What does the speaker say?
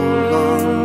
long